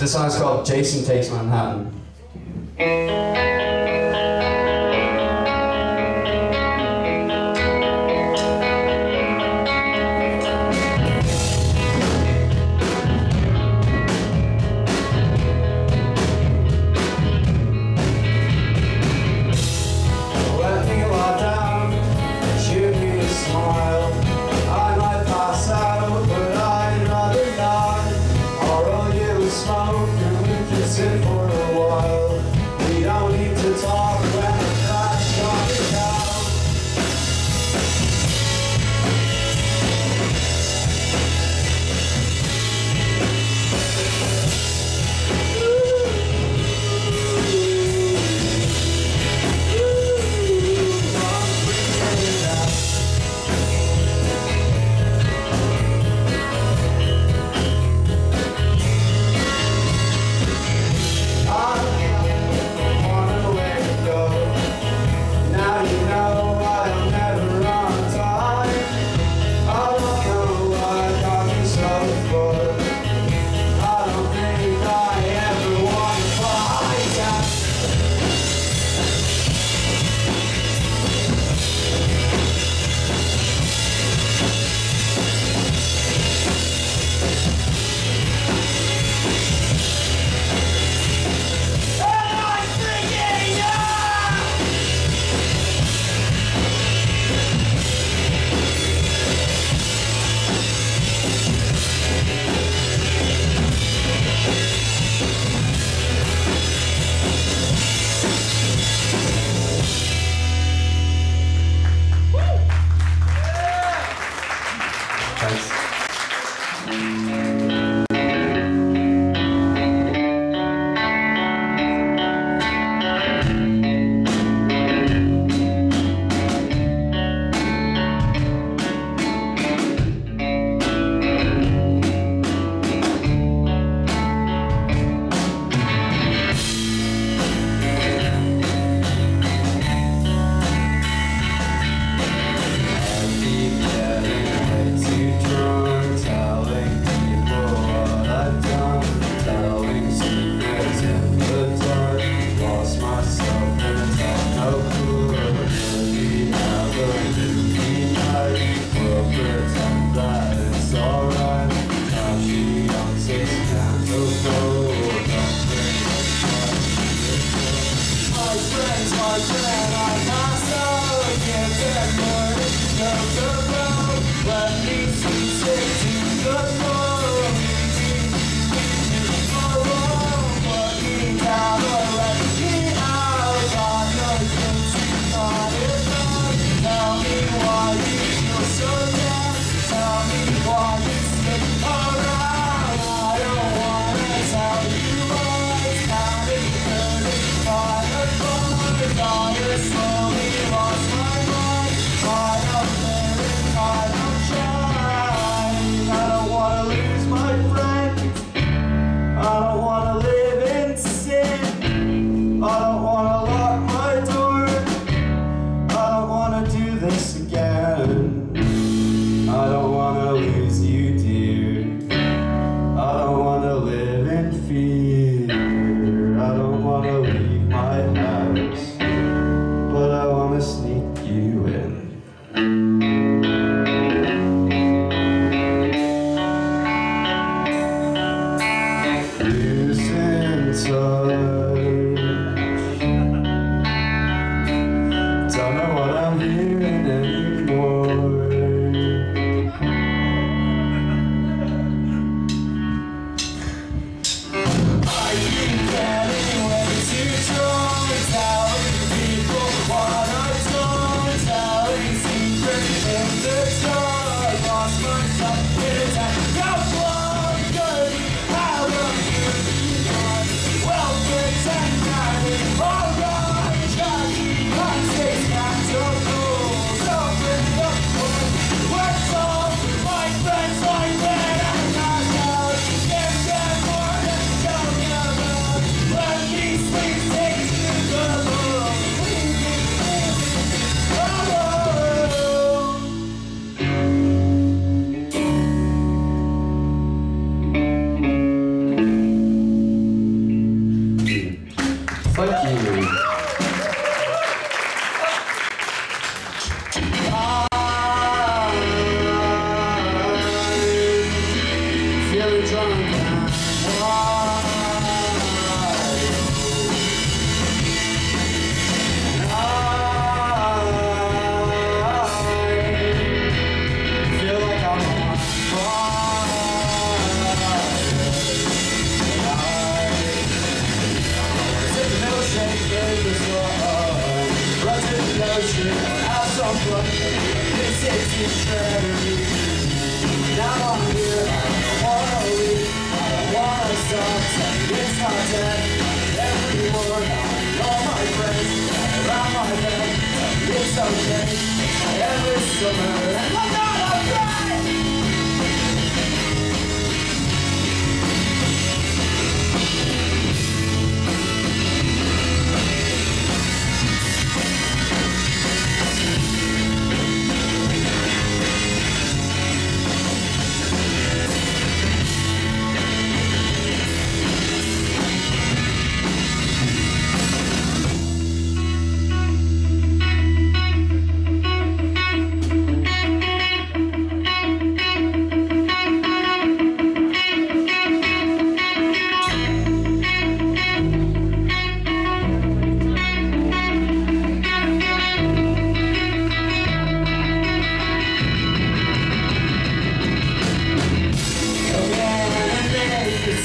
This song is called Jason Takes Manhattan. very drunk and I feel like I'm on fire. Take the milkshake, baby, it's love. Run to the notion, have some fun. This is eternity. Now I'm here. It's not dead, everyone, all my friends, around my head, it's okay, every summer, and I'm not afraid!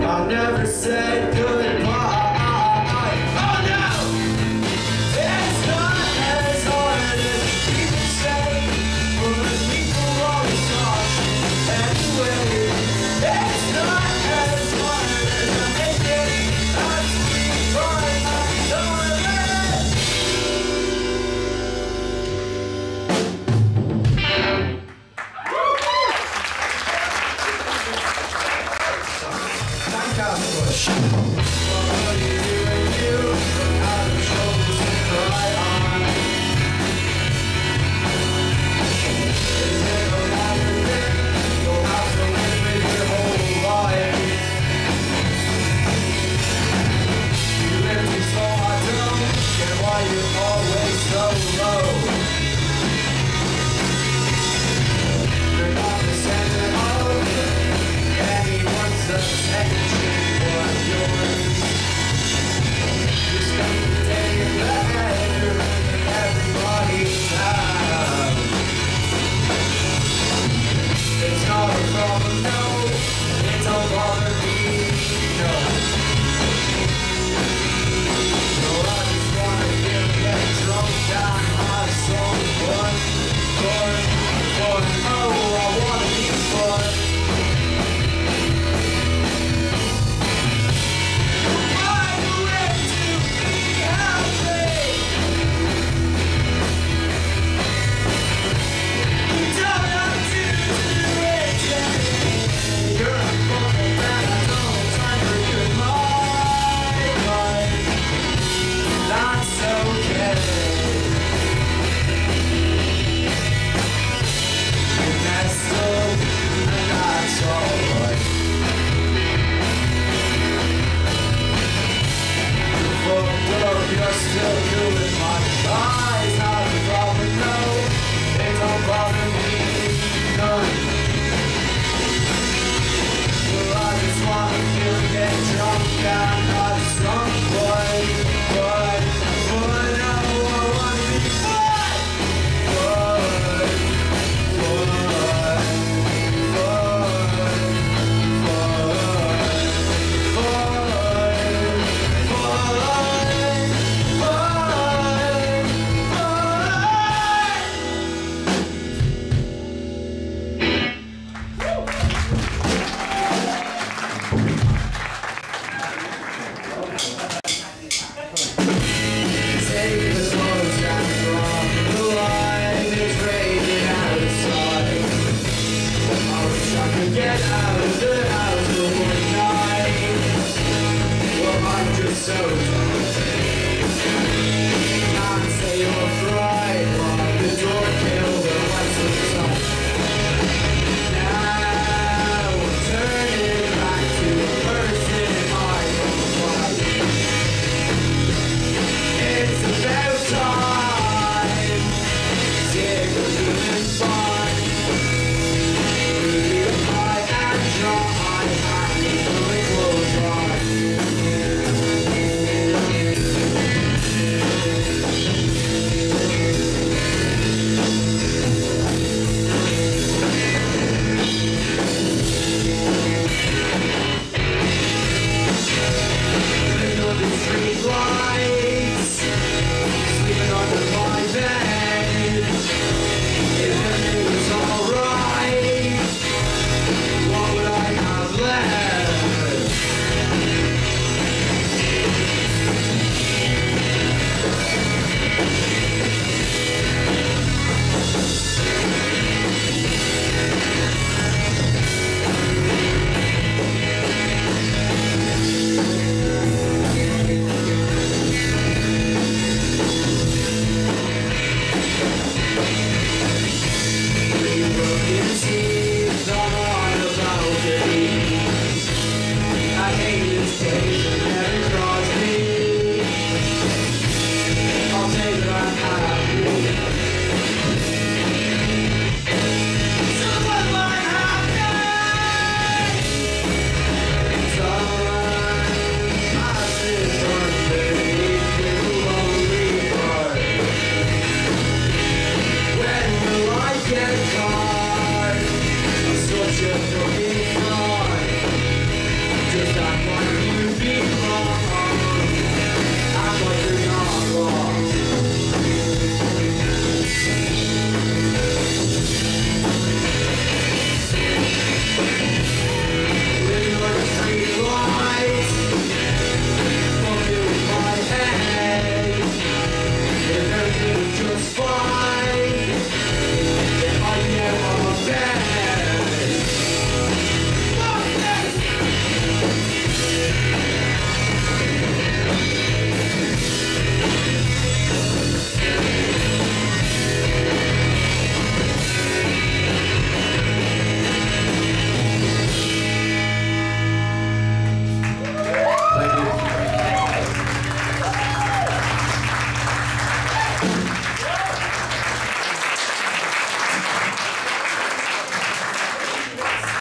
I never said